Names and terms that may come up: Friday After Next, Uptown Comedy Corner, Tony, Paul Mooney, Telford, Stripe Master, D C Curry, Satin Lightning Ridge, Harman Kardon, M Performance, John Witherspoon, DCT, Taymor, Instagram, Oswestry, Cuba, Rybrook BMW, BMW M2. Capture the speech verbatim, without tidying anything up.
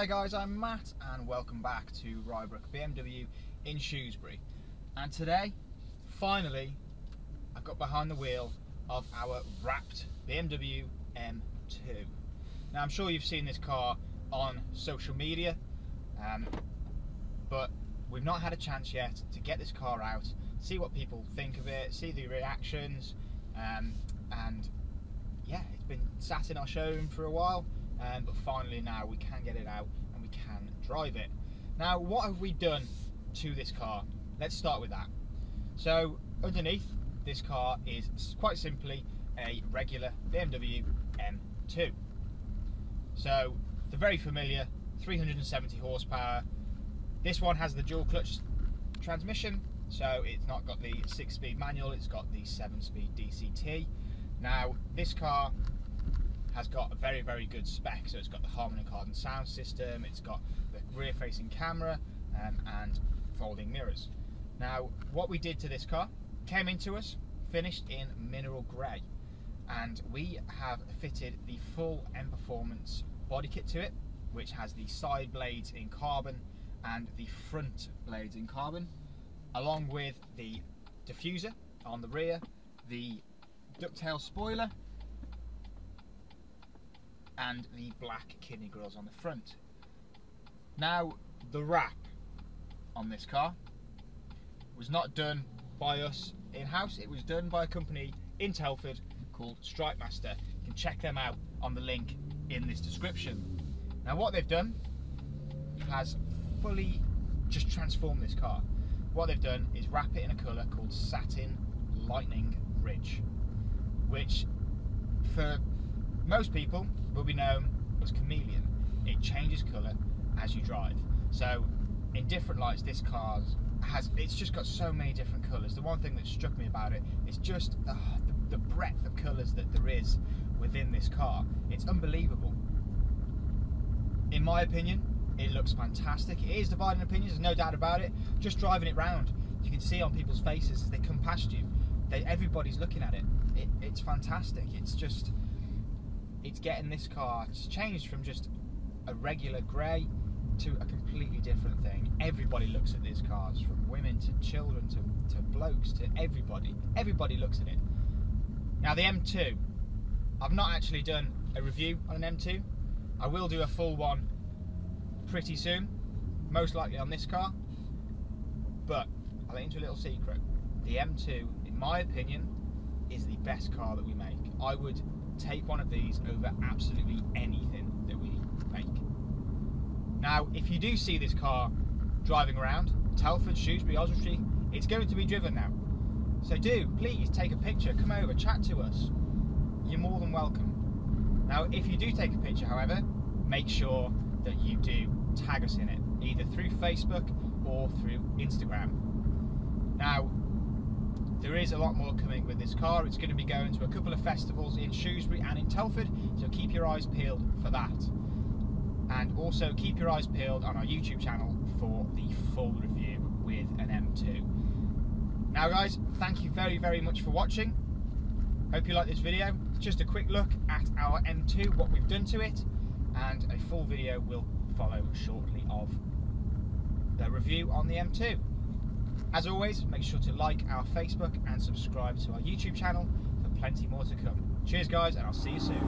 Hi guys, I'm Matt and welcome back to Rybrook B M W in Shrewsbury, and today finally I've got behind the wheel of our wrapped B M W M two. Now I'm sure you've seen this car on social media, um, but we've not had a chance yet to get this car out, see what people think of it, see the reactions, um, and yeah, it's been sat in our showroom for a while. Um, but finally now we can get it out and we can drive it. Now what have we done to this car? Let's start with that. So underneath this car is quite simply a regular B M W M two. So the very familiar three hundred seventy horsepower. This one has the dual clutch transmission, so it's not got the six-speed manual, it's got the seven-speed D C T. Now this car has got a very very good spec, so it's got the Harman Kardon sound system, it's got the rear facing camera um, and folding mirrors. Now what we did to this car, came into us finished in mineral grey, and we have fitted the full M Performance body kit to it, which has the side blades in carbon and the front blades in carbon, along with the diffuser on the rear, the ducktail spoiler and the black kidney grills on the front. Now the wrap on this car was not done by us in-house, it was done by a company in Telford called Stripe Master. You can check them out on the link in this description. Now what they've done has fully just transformed this car. What they've done is wrap it in a colour called Satin Lightning Ridge, which for most people will be known as chameleon. It changes colour as you drive. So in different lights, this car has, it's just got so many different colours. The one thing that struck me about it is just uh, the, the breadth of colours that there is within this car. It's unbelievable. In my opinion, it looks fantastic. It is dividing opinions, there's no doubt about it. Just driving it round, you can see on people's faces as they come past you, they, everybody's looking at it. it. It's fantastic. It's just, it's getting this car, it's changed from just a regular grey to a completely different thing. Everybody looks at these cars, from women to children to, to blokes to everybody. Everybody looks at it. Now the M two, I've not actually done a review on an M two. I will do a full one pretty soon, most likely on this car. But I'll let you into a little secret. The M two, in my opinion, is the best car that we make. I would take one of these over absolutely anything that we make. Now if you do see this car driving around Telford, Shrewsbury, Oswestry, it's going to be driven now, so do please take a picture, come over, chat to us, you're more than welcome. Now if you do take a picture, however, make sure that you do tag us in it, either through Facebook or through Instagram. Now there is a lot more coming with this car. It's going to be going to a couple of festivals in Shrewsbury and in Telford, so keep your eyes peeled for that. And also keep your eyes peeled on our YouTube channel for the full review with an M two. Now guys, thank you very, very much for watching. Hope you like this video. Just a quick look at our M two, what we've done to it, and a full video will follow shortly of the review on the M two. As always, make sure to like our Facebook and subscribe to our YouTube channel for plenty more to come. Cheers guys, and I'll see you soon.